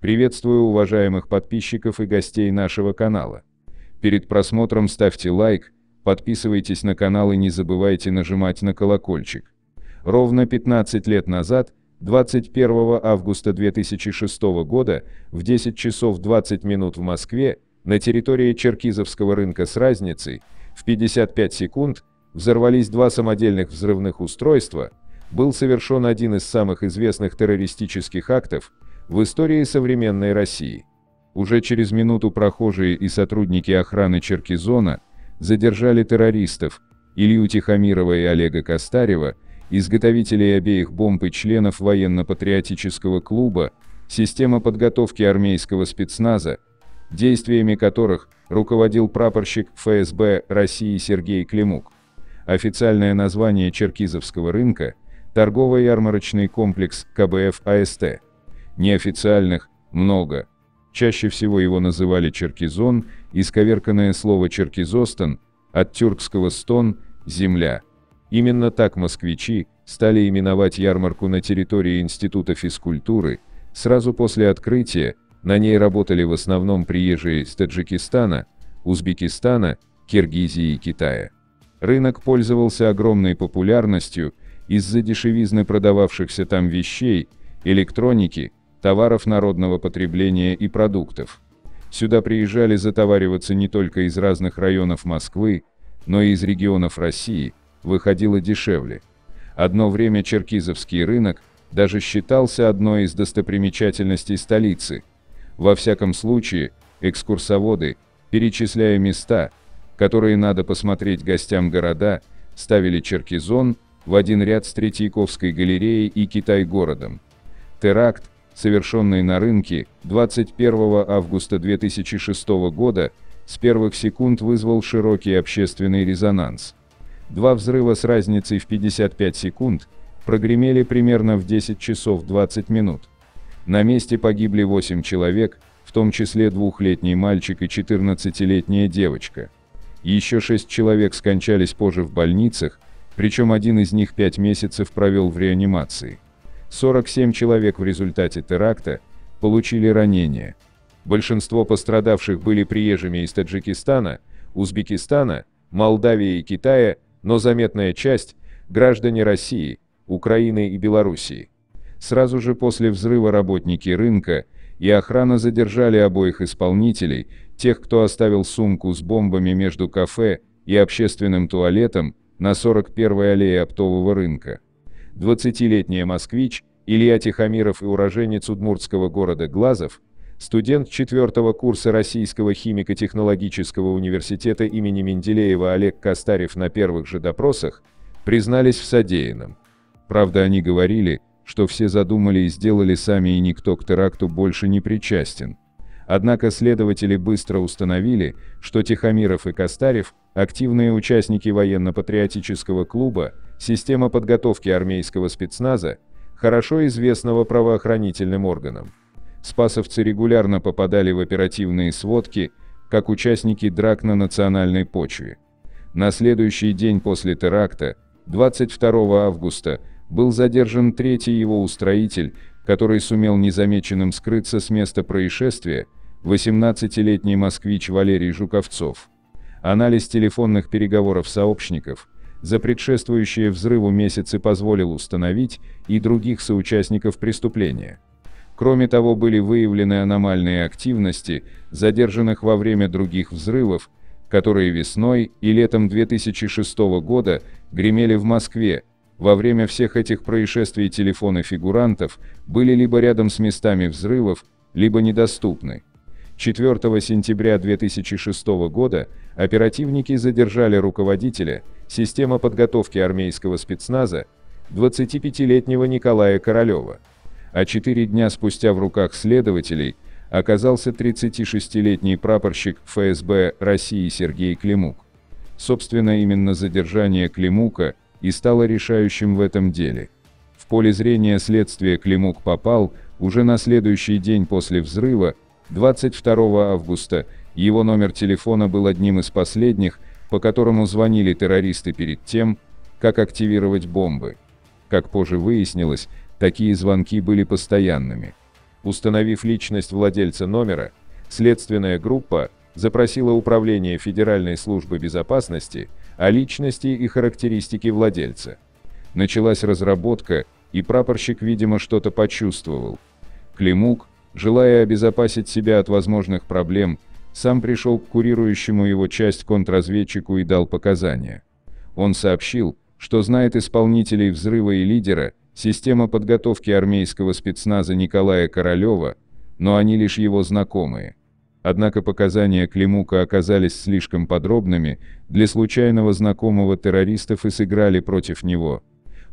Приветствую уважаемых подписчиков и гостей нашего канала. Перед просмотром ставьте лайк, подписывайтесь на канал и не забывайте нажимать на колокольчик. Ровно 15 лет назад, 21 августа 2006 года, в 10 часов 20 минут в Москве, на территории Черкизовского рынка с разницей в 55 секунд взорвались два самодельных взрывных устройства, был совершен один из самых известных террористических актов в истории современной России. Уже через минуту прохожие и сотрудники охраны Черкизона задержали террористов Илью Тихомирова и Олега Костарева, изготовителей обеих бомб и членов военно-патриотического клуба «Система подготовки армейского спецназа», действиями которых руководил прапорщик ФСБ России Сергей Климук. Официальное название Черкизовского рынка – торговый ярмарочный комплекс КБФ АСТ. Неофициальных – много. Чаще всего его называли Черкизон, исковерканное слово Черкизостан, от тюркского «стон» – земля. Именно так москвичи стали именовать ярмарку на территории Института физкультуры. Сразу после открытия на ней работали в основном приезжие из Таджикистана, Узбекистана, Киргизии и Китая. Рынок пользовался огромной популярностью из-за дешевизны продававшихся там вещей, электроники, товаров народного потребления и продуктов. Сюда приезжали затовариваться не только из разных районов Москвы, но и из регионов России, выходило дешевле. Одно время Черкизовский рынок даже считался одной из достопримечательностей столицы. Во всяком случае, экскурсоводы, перечисляя места, которые надо посмотреть гостям города, ставили Черкизон в один ряд с Третьяковской галереей и Китай-городом. Теракт, совершенный на рынке 21 августа 2006 года, с первых секунд вызвал широкий общественный резонанс. Два взрыва с разницей в 55 секунд прогремели примерно в 10 часов 20 минут. На месте погибли 8 человек, в том числе двухлетний мальчик и 14-летняя девочка. Еще 6 человек скончались позже в больницах, причем один из них 5 месяцев провел в реанимации. 47 человек в результате теракта получили ранения. Большинство пострадавших были приезжими из Таджикистана, Узбекистана, Молдавии и Китая, но заметная часть – граждане России, Украины и Белоруссии. Сразу же после взрыва работники рынка и охрана задержали обоих исполнителей, тех, кто оставил сумку с бомбами между кафе и общественным туалетом на 41-й аллее оптового рынка. 20-летний москвич Илья Тихомиров и уроженец удмуртского города Глазов, студент 4-го курса Российского химико-технологического университета имени Менделеева Олег Костарев на первых же допросах признались в содеянном. Правда, они говорили, что все задумали и сделали сами, и никто к теракту больше не причастен. Однако следователи быстро установили, что Тихомиров и Костарев – активные участники военно-патриотического клуба «Система подготовки армейского спецназа», хорошо известного правоохранительным органам. Спасовцы регулярно попадали в оперативные сводки, как участники драк на национальной почве. На следующий день после теракта, 22 августа, был задержан третий его устроитель, который сумел незамеченным скрыться с места происшествия, 18-летний москвич Валерий Жуковцов. Анализ телефонных переговоров сообщников за предшествующие взрыву месяцы позволил установить и других соучастников преступления. Кроме того, были выявлены аномальные активности, задержанных во время других взрывов, которые весной и летом 2006 года гремели в Москве. Во время всех этих происшествий телефоны фигурантов были либо рядом с местами взрывов, либо недоступны. 4 сентября 2006 года оперативники задержали руководителя системы подготовки армейского спецназа, 25-летнего Николая Королева. А 4 дня спустя в руках следователей оказался 36-летний прапорщик ФСБ России Сергей Климук. Собственно, именно задержание Климука и стало решающим в этом деле. В поле зрения следствия Климук попал уже на следующий день после взрыва, 22 августа, его номер телефона был одним из последних, по которому звонили террористы перед тем, как активировать бомбы. Как позже выяснилось, такие звонки были постоянными. Установив личность владельца номера, следственная группа запросила Управление Федеральной службы безопасности о личности и характеристике владельца. Началась разработка, и прапорщик, видимо, что-то почувствовал. Климук, желая обезопасить себя от возможных проблем, сам пришел к курирующему его часть контрразведчику и дал показания. Он сообщил, что знает исполнителей взрыва и лидера системы подготовки армейского спецназа Николая Королева, но они лишь его знакомые. Однако показания Климука оказались слишком подробными для случайного знакомого террористов и сыграли против него.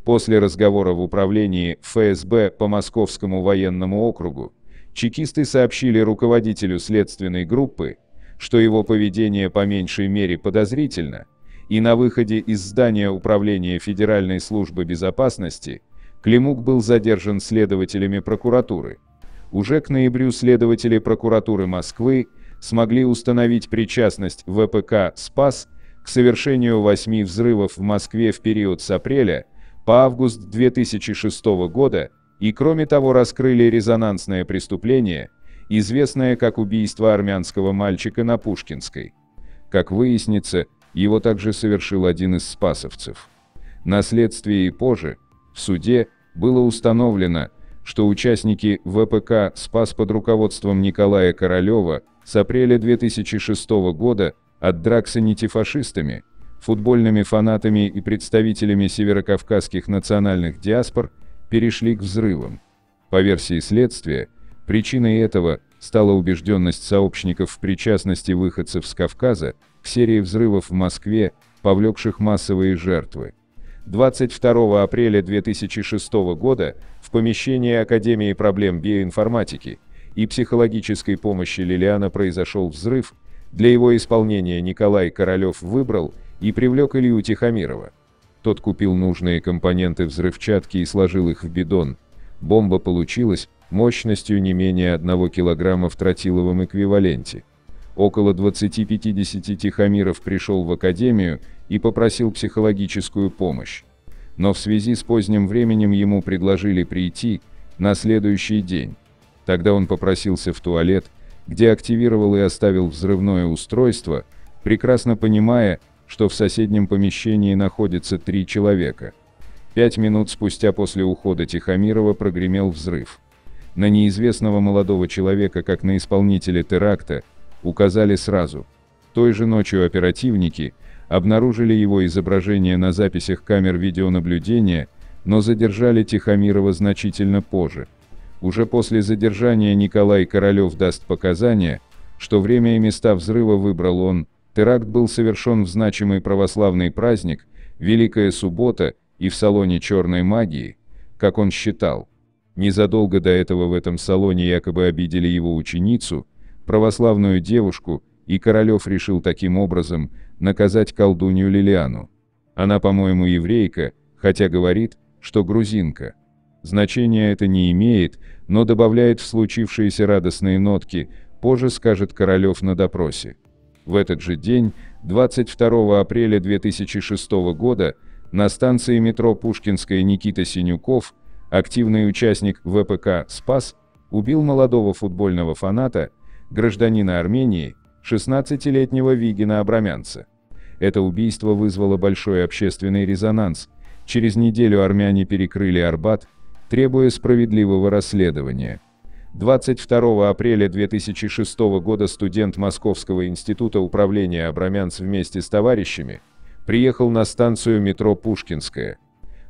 После разговора в управлении ФСБ по Московскому военному округу чекисты сообщили руководителю следственной группы, что его поведение по меньшей мере подозрительно, и на выходе из здания Управления Федеральной службы безопасности Климук был задержан следователями прокуратуры. Уже к ноябрю следователи прокуратуры Москвы смогли установить причастность ВПК «Спас» к совершению 8 взрывов в Москве в период с апреля по август 2006 года и, кроме того, раскрыли резонансное преступление, известное как убийство армянского мальчика на Пушкинской. Как выяснится, его также совершил один из спасовцев. На следствии и позже, в суде, было установлено, что участники ВПК «Спас» под руководством Николая Королева с апреля 2006 года от драк с антифашистами, футбольными фанатами и представителями северокавказских национальных диаспор перешли к взрывам. По версии следствия, причиной этого стала убежденность сообщников в причастности выходцев с Кавказа к серии взрывов в Москве, повлекших массовые жертвы. 22 апреля 2006 года в помещении Академии проблем биоинформатики и психологической помощи Лилиана произошел взрыв, для его исполнения Николай Королев выбрал и привлек Илью Тихомирова. Тот купил нужные компоненты взрывчатки и сложил их в бидон. Бомба получилась мощностью не менее 1 килограмма в тротиловом эквиваленте. Около 20-50 Тихомиров пришел в академию и попросил психологическую помощь. Но в связи с поздним временем ему предложили прийти на следующий день. Тогда он попросился в туалет, где активировал и оставил взрывное устройство, прекрасно понимая, что в соседнем помещении находится 3 человека. 5 минут спустя после ухода Тихомирова прогремел взрыв. На неизвестного молодого человека, как на исполнителя теракта, указали сразу. Той же ночью оперативники обнаружили его изображение на записях камер видеонаблюдения, но задержали Тихомирова значительно позже. Уже после задержания Николай Королев даст показания, что время и места взрыва выбрал он, теракт был совершен в значимый православный праздник, Великая Суббота, и в салоне черной магии, как он считал. Незадолго до этого в этом салоне якобы обидели его ученицу, православную девушку, и Королев решил таким образом наказать колдунью Лилиану. Она, по-моему, еврейка, хотя говорит, что грузинка. Значения это не имеет, но добавляет в случившиеся радостные нотки, позже скажет Королев на допросе. В этот же день, 22 апреля 2006 года, на станции метро Пушкинская Никита Синюков, активный участник ВПК «Спас», убил молодого футбольного фаната, гражданина Армении, 16-летнего Вигина Абрамянца. Это убийство вызвало большой общественный резонанс. Через неделю армяне перекрыли Арбат, требуя справедливого расследования. 22 апреля 2006 года студент Московского института управления Абрамянц вместе с товарищами приехал на станцию метро Пушкинская.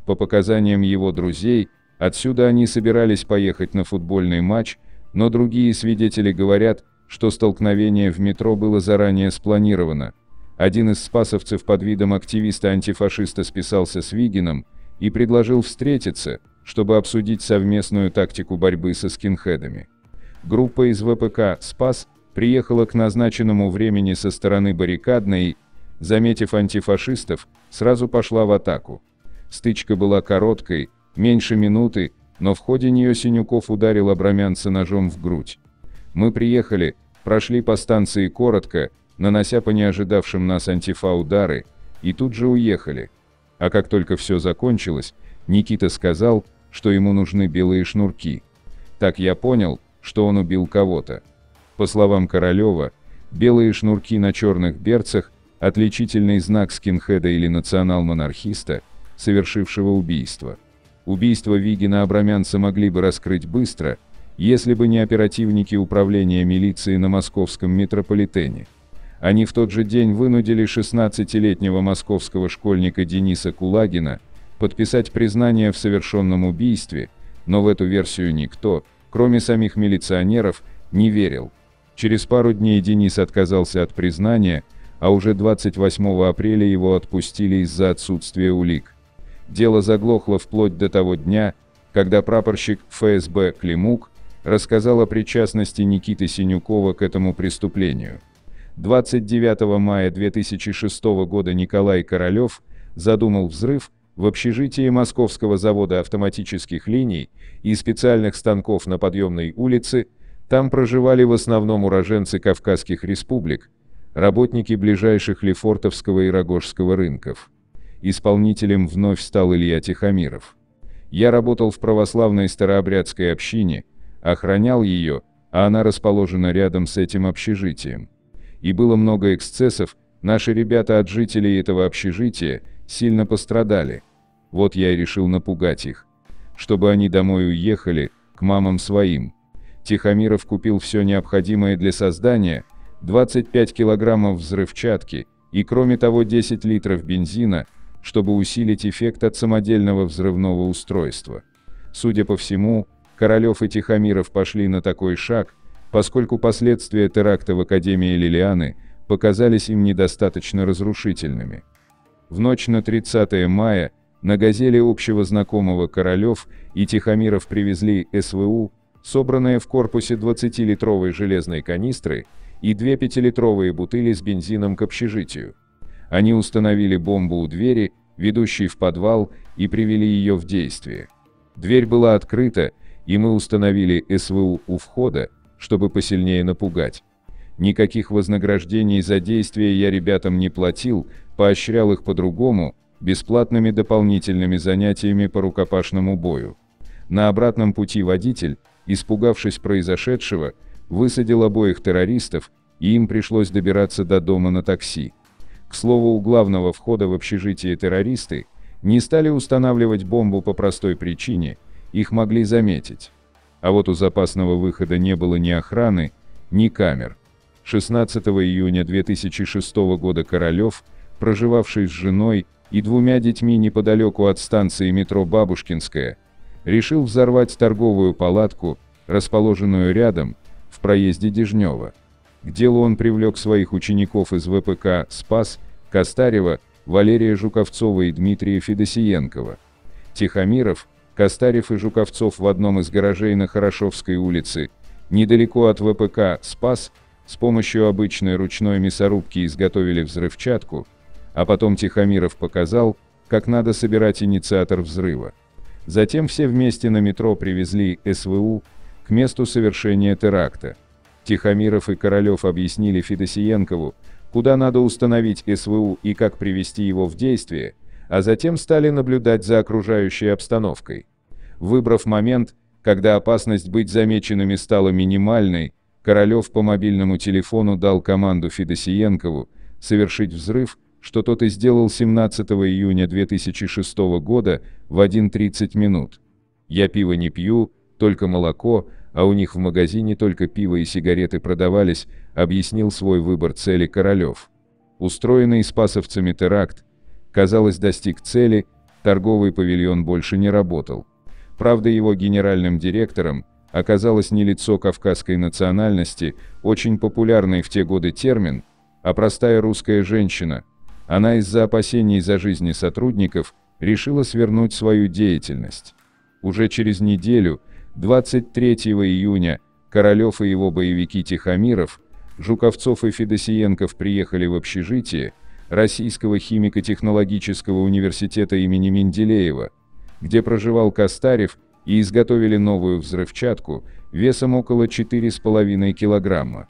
По показаниям его друзей, отсюда они собирались поехать на футбольный матч, но другие свидетели говорят, что столкновение в метро было заранее спланировано. Один из спасовцев под видом активиста-антифашиста списался с Вигином и предложил встретиться, чтобы обсудить совместную тактику борьбы со скинхедами. Группа из ВПК «Спас» приехала к назначенному времени со стороны баррикадной и, заметив антифашистов, сразу пошла в атаку. Стычка была короткой, меньше минуты, но в ходе нее Синюков ударил Абрамянца ножом в грудь. Мы приехали, прошли по станции коротко, нанося по неожидавшим нас антифа удары, и тут же уехали. А как только все закончилось, Никита сказал, что ему нужны белые шнурки. Так я понял, что он убил кого-то. По словам Королева, белые шнурки на черных берцах – отличительный знак скинхеда или национал-монархиста, совершившего убийство. Убийство Вигина Абрамянца могли бы раскрыть быстро, если бы не оперативники управления милиции на московском метрополитене. Они в тот же день вынудили 16-летнего московского школьника Дениса Кулагина подписать признание в совершенном убийстве, но в эту версию никто, кроме самих милиционеров, не верил. Через пару дней Денис отказался от признания, а уже 28 апреля его отпустили из-за отсутствия улик. Дело заглохло вплоть до того дня, когда прапорщик ФСБ Климук рассказал о причастности Никиты Синюкова к этому преступлению. 29 мая 2006 года Николай Королев задумал взрыв в общежитии Московского завода автоматических линий и специальных станков на Подъемной улице. Там проживали в основном уроженцы Кавказских республик, работники ближайших Лефортовского и Рогожского рынков. Исполнителем вновь стал Илья Тихомиров. «Я работал в православной старообрядской общине, охранял ее, а она расположена рядом с этим общежитием. И было много эксцессов, наши ребята от жителей этого общежития сильно пострадали. Вот я и решил напугать их. Чтобы они домой уехали, к мамам своим». Тихомиров купил все необходимое для создания, 25 килограммов взрывчатки и кроме того 10 литров бензина, чтобы усилить эффект от самодельного взрывного устройства. Судя по всему, Королев и Тихомиров пошли на такой шаг, поскольку последствия теракта в Академии Лилианы показались им недостаточно разрушительными. В ночь на 30 мая на «Газели» общего знакомого Королев и Тихомиров привезли СВУ, собранное в корпусе 20-литровой железной канистры, и две 5-литровые бутыли с бензином к общежитию. Они установили бомбу у двери, ведущей в подвал, и привели ее в действие. Дверь была открыта, и мы установили СВУ у входа, чтобы посильнее напугать. Никаких вознаграждений за действия я ребятам не платил, поощрял их по-другому, бесплатными дополнительными занятиями по рукопашному бою. На обратном пути водитель, испугавшись произошедшего, высадил обоих террористов, и им пришлось добираться до дома на такси. К слову, у главного входа в общежитие террористы не стали устанавливать бомбу по простой причине, их могли заметить. А вот у запасного выхода не было ни охраны, ни камер. 16 июня 2006 года Королев, проживавший с женой и двумя детьми неподалеку от станции метро «Бабушкинская», решил взорвать торговую палатку, расположенную рядом, в проезде Дежнева. К делу он привлек своих учеников из ВПК «Спас», Костарева, Валерия Жуковцова и Дмитрия Федосиенкова. Тихомиров, Костарев и Жуковцов в одном из гаражей на Хорошевской улице, недалеко от ВПК «Спас», с помощью обычной ручной мясорубки изготовили взрывчатку, а потом Тихомиров показал, как надо собирать инициатор взрыва. Затем все вместе на метро привезли СВУ к месту совершения теракта. Тихомиров и Королев объяснили Федосиенкову, куда надо установить СВУ и как привести его в действие, а затем стали наблюдать за окружающей обстановкой. Выбрав момент, когда опасность быть замеченными стала минимальной, Королев по мобильному телефону дал команду Федосиенкову совершить взрыв, что тот и сделал 17 июня 2006 года в 1:30 минут. «Я пиво не пью, только молоко, а у них в магазине только пиво и сигареты продавались», объяснил свой выбор цели Королев. Устроенный спасовцами теракт, казалось, достиг цели, торговый павильон больше не работал. Правда, его генеральным директором оказалось не лицо кавказской национальности, очень популярный в те годы термин, а простая русская женщина. Она из-за опасений за жизни сотрудников решила свернуть свою деятельность. Уже через неделю, 23 июня, Королев и его боевики Тихомиров, Жуковцов и Федосиенков приехали в общежитие Российского химико-технологического университета имени Менделеева, где проживал Костарев, и изготовили новую взрывчатку весом около 4,5 килограмма.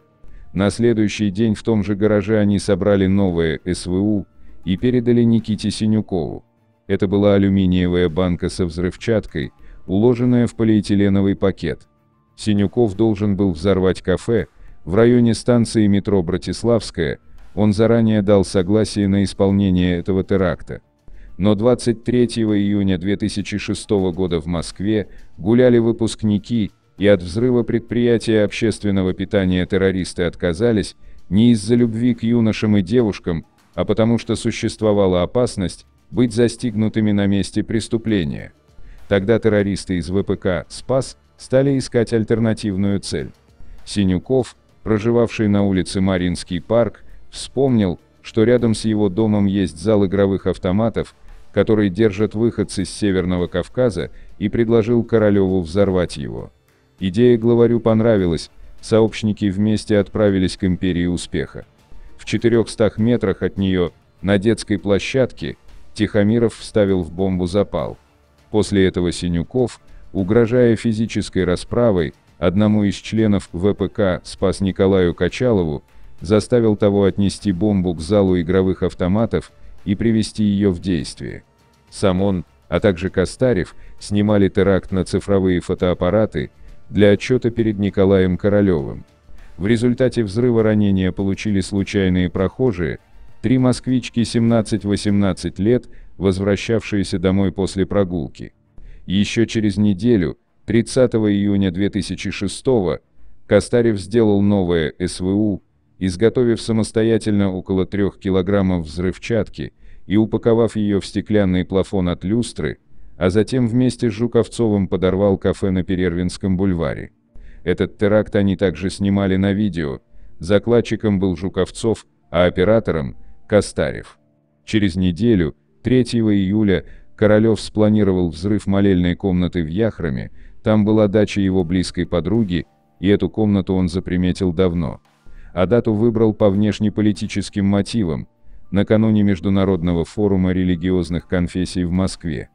На следующий день в том же гараже они собрали новое СВУ и передали Никите Синюкову. Это была алюминиевая банка со взрывчаткой, уложенная в полиэтиленовый пакет. Синюков должен был взорвать кафе в районе станции метро «Братиславская», он заранее дал согласие на исполнение этого теракта. Но 23 июня 2006 года в Москве гуляли выпускники, и от взрыва предприятия общественного питания террористы отказались не из-за любви к юношам и девушкам, а потому что существовала опасность быть застигнутыми на месте преступления. Тогда террористы из ВПК «Спас» стали искать альтернативную цель. Синюков, проживавший на улице Маринский парк, вспомнил, что рядом с его домом есть зал игровых автоматов, который держат выходцы с Северного Кавказа, и предложил Королеву взорвать его. Идея главарю понравилась, сообщники вместе отправились к Империи Успеха. В 400 метрах от нее, на детской площадке, Тихомиров вставил в бомбу запал. После этого Синюков, угрожая физической расправой, одному из членов ВПК «Спас» Николаю Качалову, заставил того отнести бомбу к залу игровых автоматов и привести ее в действие. Сам он, а также Костарев, снимали теракт на цифровые фотоаппараты для отчета перед Николаем Королевым. В результате взрыва ранения получили случайные прохожие, 3 москвички 17-18 лет, возвращавшиеся домой после прогулки. Еще через неделю, 30 июня 2006, Костарев сделал новое СВУ, изготовив самостоятельно около 3 килограммов взрывчатки и упаковав ее в стеклянный плафон от люстры, а затем вместе с Жуковцовым подорвал кафе на Перервинском бульваре. Этот теракт они также снимали на видео, закладчиком был Жуковцов, а оператором – Костарев. Через неделю, 3 июля, Королев спланировал взрыв молельной комнаты в Яхроме, там была дача его близкой подруги, и эту комнату он заприметил давно. А дату выбрал по внешнеполитическим мотивам, накануне Международного форума религиозных конфессий в Москве.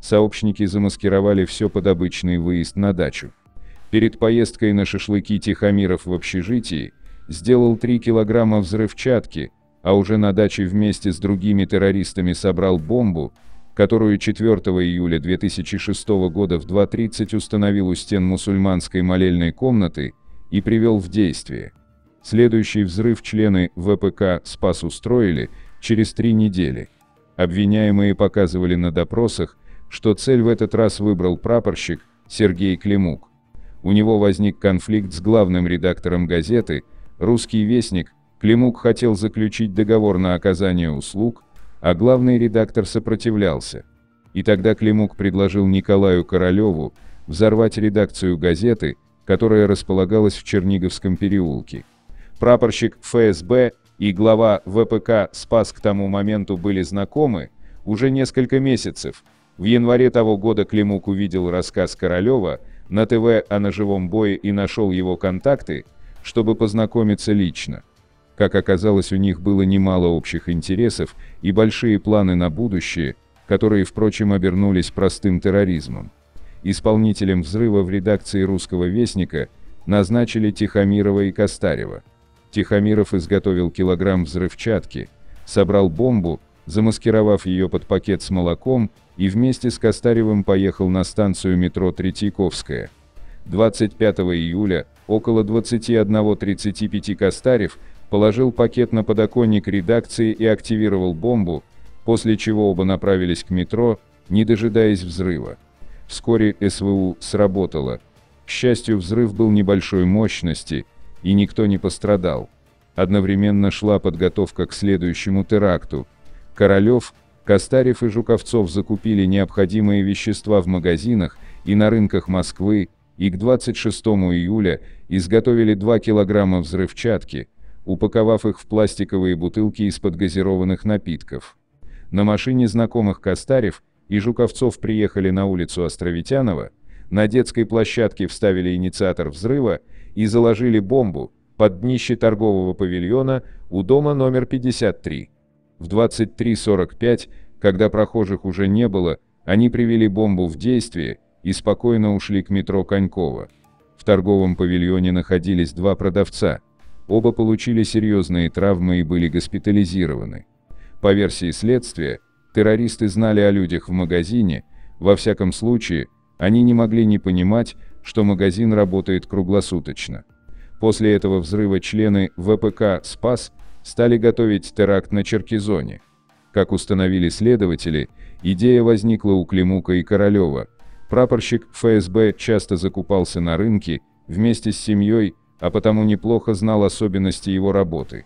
Сообщники замаскировали все под обычный выезд на дачу. Перед поездкой на шашлыки Тихомиров в общежитии сделал 3 килограмма взрывчатки, а уже на даче вместе с другими террористами собрал бомбу, которую 4 июля 2006 года в 2:30 установил у стен мусульманской молельной комнаты и привел в действие. Следующий взрыв члены ВПК «Спас» устроили через 3 недели. Обвиняемые показывали на допросах, что цель в этот раз выбрал прапорщик Сергей Климук. У него возник конфликт с главным редактором газеты «Русский вестник», Климук хотел заключить договор на оказание услуг, а главный редактор сопротивлялся. И тогда Климук предложил Николаю Королеву взорвать редакцию газеты, которая располагалась в Черниговском переулке. Прапорщик ФСБ и глава ВПК «Спас» к тому моменту были знакомы уже несколько месяцев. В январе того года Климук увидел рассказ Королева на ТВ о ножевом бое и нашел его контакты, чтобы познакомиться лично. Как оказалось, у них было немало общих интересов и большие планы на будущее, которые, впрочем, обернулись простым терроризмом. Исполнителем взрыва в редакции «Русского вестника» назначили Тихомирова и Костарева. Тихомиров изготовил килограмм взрывчатки, собрал бомбу, замаскировав ее под пакет с молоком, и вместе с Костаревым поехал на станцию метро Третьяковская. 25 июля, около 21:35 Костарев положил пакет на подоконник редакции и активировал бомбу, после чего оба направились к метро, не дожидаясь взрыва. Вскоре СВУ сработало. К счастью, взрыв был небольшой мощности, и никто не пострадал. Одновременно шла подготовка к следующему теракту. Королев, Костарев и Жуковцов закупили необходимые вещества в магазинах и на рынках Москвы, и к 26 июля изготовили 2 килограмма взрывчатки, упаковав их в пластиковые бутылки из-под газированных напитков. На машине знакомых Костарев и Жуковцов приехали на улицу Островитянова, на детской площадке вставили инициатор взрыва и заложили бомбу под днище торгового павильона у дома номер 53. В 23:45, когда прохожих уже не было, они привели бомбу в действие и спокойно ушли к метро Конькова. В торговом павильоне находились 2 продавца. Оба получили серьезные травмы и были госпитализированы. По версии следствия, террористы знали о людях в магазине, во всяком случае, они не могли не понимать, что магазин работает круглосуточно. После этого взрыва члены ВПК «Спас» стали готовить теракт на Черкизоне. Как установили следователи, идея возникла у Климука и Королева. Прапорщик ФСБ часто закупался на рынке вместе с семьей, а потому неплохо знал особенности его работы.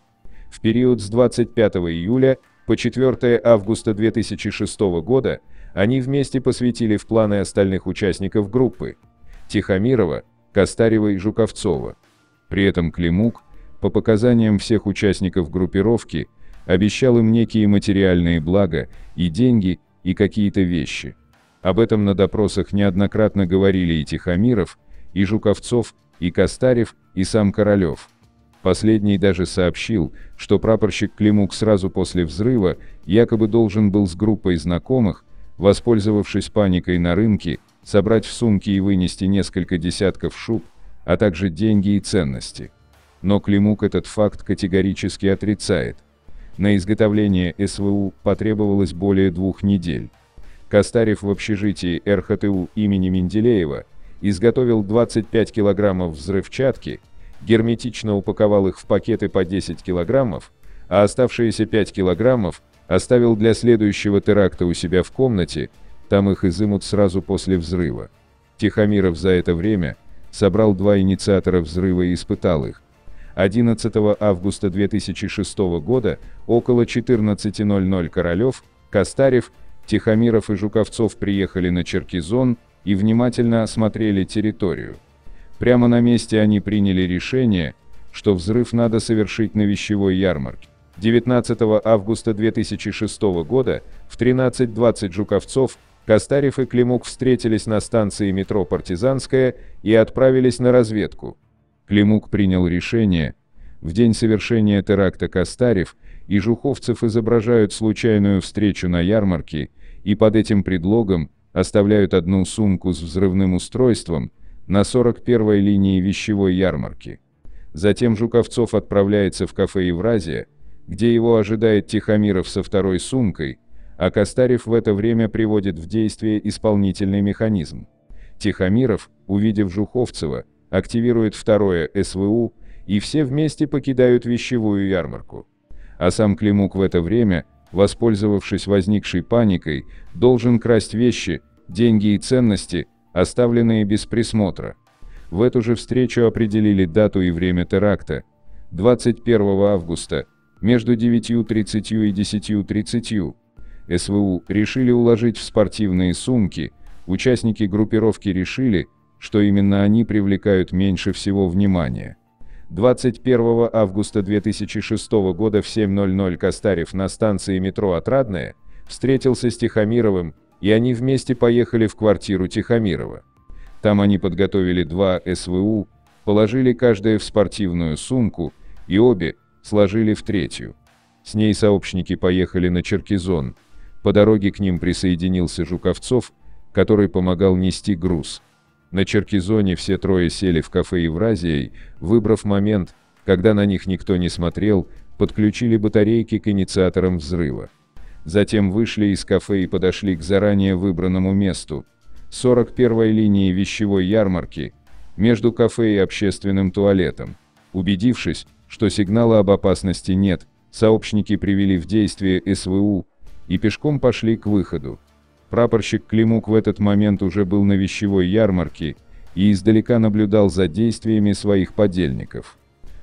В период с 25 июля по 4 августа 2006 года они вместе посвятили в планы остальных участников группы – Тихомирова, Костарева и Жуковцова. При этом Климук, по показаниям всех участников группировки, обещал им некие материальные блага, и деньги, и какие-то вещи. Об этом на допросах неоднократно говорили и Тихомиров, и Жуковцов, и Костарев, и сам Королев. Последний даже сообщил, что прапорщик Климук сразу после взрыва якобы должен был с группой знакомых, воспользовавшись паникой на рынке, собрать в сумки и вынести несколько десятков шуб, а также деньги и ценности. Но Климук этот факт категорически отрицает. На изготовление СВУ потребовалось более 2 недель. Костарев в общежитии РХТУ имени Менделеева изготовил 25 килограммов взрывчатки, герметично упаковал их в пакеты по 10 килограммов, а оставшиеся 5 килограммов оставил для следующего теракта у себя в комнате, там их изымут сразу после взрыва. Тихомиров за это время собрал 2 инициатора взрыва и испытал их. 11 августа 2006 года около 14:00 Королев, Костарев, Тихомиров и Жуковцов приехали на Черкизон и внимательно осмотрели территорию. Прямо на месте они приняли решение, что взрыв надо совершить на вещевой ярмарке. 19 августа 2006 года в 13:20 Жуковцов, Костарев и Климук встретились на станции метро «Партизанская» и отправились на разведку. Климук принял решение. В день совершения теракта Костарев и Жуковцев изображают случайную встречу на ярмарке и под этим предлогом оставляют одну сумку с взрывным устройством на 41-й линии вещевой ярмарки. Затем Жуковцов отправляется в кафе «Евразия», где его ожидает Тихомиров со второй сумкой, а Костарев в это время приводит в действие исполнительный механизм. Тихомиров, увидев Жуковцева, активирует второе СВУ, и все вместе покидают вещевую ярмарку. А сам Климук в это время, воспользовавшись возникшей паникой, должен красть вещи, деньги и ценности, оставленные без присмотра. В эту же встречу определили дату и время теракта – 21 августа, между 9:30 и 10:30. СВУ решили уложить в спортивные сумки, участники группировки решили, что именно они привлекают меньше всего внимания. 21 августа 2006 года в 7:00 Костарев на станции метро «Отрадная» встретился с Тихомировым, и они вместе поехали в квартиру Тихомирова. Там они подготовили 2 СВУ, положили каждое в спортивную сумку, и обе сложили в третью. С ней сообщники поехали на Черкизон. По дороге к ним присоединился Жуковцов, который помогал нести груз. На Черкизоне все трое сели в кафе «Евразия», выбрав момент, когда на них никто не смотрел, подключили батарейки к инициаторам взрыва. Затем вышли из кафе и подошли к заранее выбранному месту – 41-й линии вещевой ярмарки, между кафе и общественным туалетом. Убедившись, что сигнала об опасности нет, сообщники привели в действие СВУ и пешком пошли к выходу. Прапорщик Климук в этот момент уже был на вещевой ярмарке и издалека наблюдал за действиями своих подельников.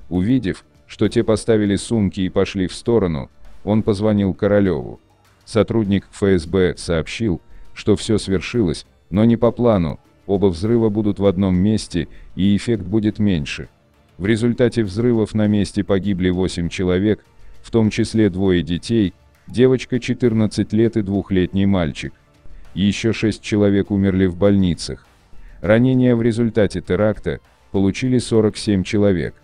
Увидев, что те поставили сумки и пошли в сторону, он позвонил Королеву. Сотрудник ФСБ сообщил, что все свершилось, но не по плану, оба взрыва будут в одном месте и эффект будет меньше. В результате взрывов на месте погибли 8 человек, в том числе 2 детей, девочка 14 лет и 2-летний мальчик. Еще 6 человек умерли в больницах. Ранения в результате теракта получили 47 человек.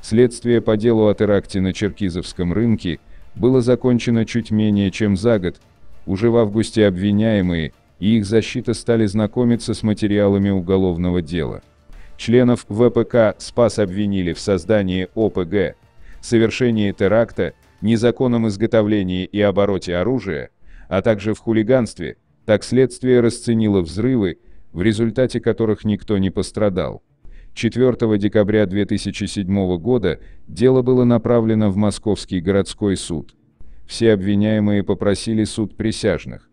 Следствие по делу о теракте на Черкизовском рынке было закончено чуть менее чем за год. Уже в августе обвиняемые и их защита стали знакомиться с материалами уголовного дела. Членов ВПК «Спас» обвинили в создании ОПГ, совершении теракта, незаконном изготовлении и обороте оружия, а также в хулиганстве. Так следствие расценило взрывы, в результате которых никто не пострадал. 4 декабря 2007 года дело было направлено в Московский городской суд. Все обвиняемые попросили суд присяжных.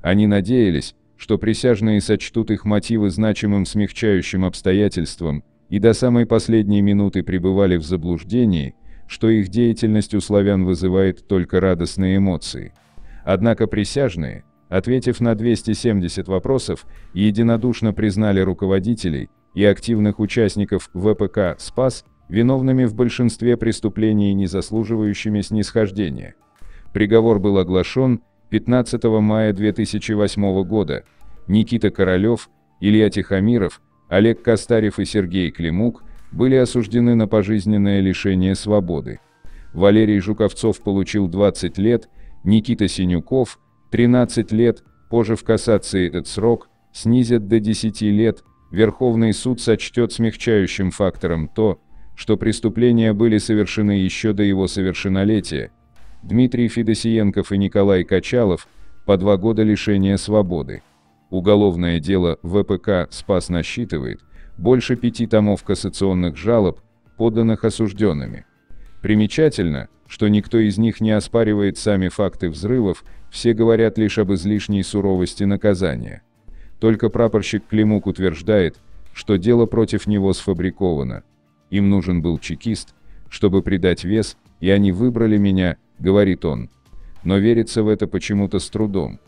Они надеялись, что присяжные сочтут их мотивы значимым смягчающим обстоятельством, и до самой последней минуты пребывали в заблуждении, что их деятельность у славян вызывает только радостные эмоции. Однако присяжные, ответив на 270 вопросов, единодушно признали руководителей и активных участников ВПК «Спас» виновными в большинстве преступлений, не заслуживающими снисхождения. Приговор был оглашен 15 мая 2008 года. Никита Королев, Илья Тихомиров, Олег Костарев и Сергей Климук были осуждены на пожизненное лишение свободы. Валерий Жуковцов получил 20 лет, Никита Синюков – 13 лет, позже в кассации этот срок снизят до 10 лет. Верховный суд сочтет смягчающим фактором то, что преступления были совершены еще до его совершеннолетия. Дмитрий Федосиенков и Николай Качалов – по 2 года лишения свободы. Уголовное дело ВПК «Спас» насчитывает больше 5 томов кассационных жалоб, поданных осужденными. Примечательно, что никто из них не оспаривает сами факты взрывов, все говорят лишь об излишней суровости наказания. Только прапорщик Климук утверждает, что дело против него сфабриковано. «Им нужен был чекист, чтобы придать вес, и они выбрали меня», — говорит он. Но верится в это почему-то с трудом.